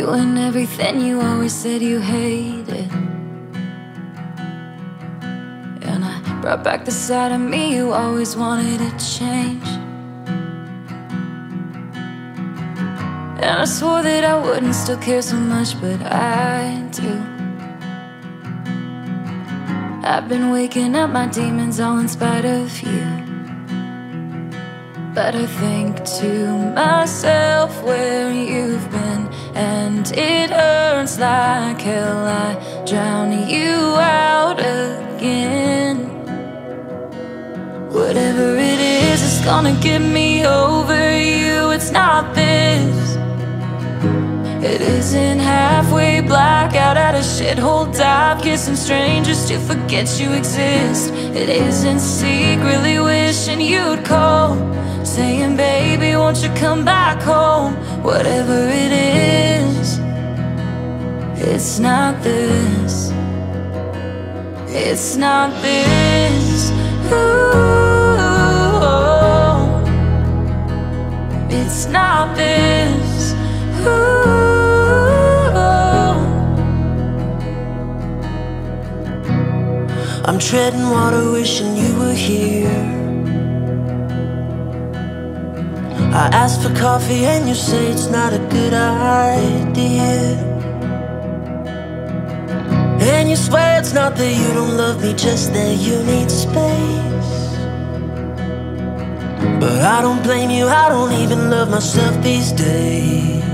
doing everything you always said you hated. And I brought back the side of me you always wanted to change. And I swore that I wouldn't still care so much, but I do. I've been waking up my demons all in spite of you. But I think to myself where you've been, and it hurts like hell. I drown you out again. Whatever it is, it's gonna get me over you. It's not this. It isn't halfway blackout at a shithole dive, kissing strangers to forget you exist. It isn't secretly wishing you'd call, saying, baby, won't you come back home? Whatever it is, it's not this. It's not this. Ooh, it's not this. Ooh. I'm treading water, wishing you were here. I asked for coffee and you say it's not a good idea. And you swear it's not that you don't love me, just that you need space. But I don't blame you, I don't even love myself these days.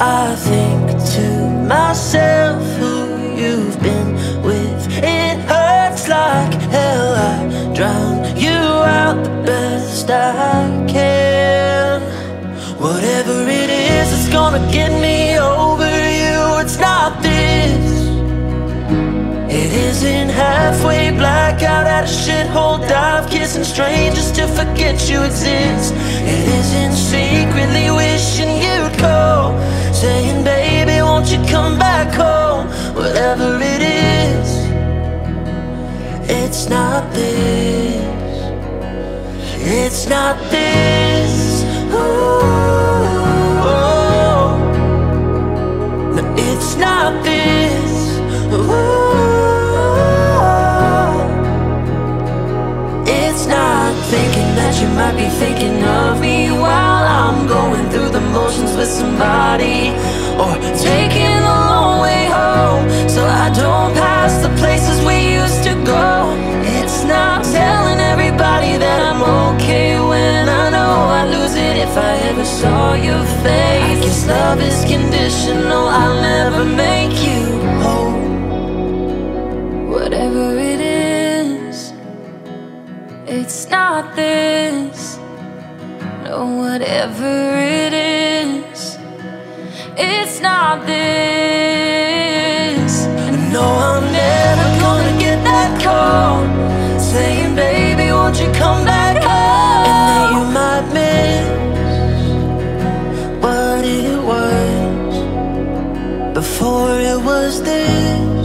I think to myself who you've been with. It hurts like hell. I drown you out the best I can. Whatever it is, it's gonna get me over you. It's not this. It isn't halfway blackout at a shithole dive, kissing strangers to forget you exist. It isn't secretly wishing you'd call, saying, baby, won't you come back home? Whatever it is, it's not this. It's not this. Ooh, no, it's not this. Ooh, it's not thinking that you might be thinking of me while I'm going through the motions with somebody, or taking the long way home so I don't pass the places we used to go. It's not telling everybody that I'm okay when I know I lose it if I ever saw your face. I guess love is conditional, I'll never make you whole. Whatever it is, it's not this. No, whatever it is, it's not this. And no, I'm never gonna get that call, saying, baby, won't you come back home? And that you might miss what it was before it was this.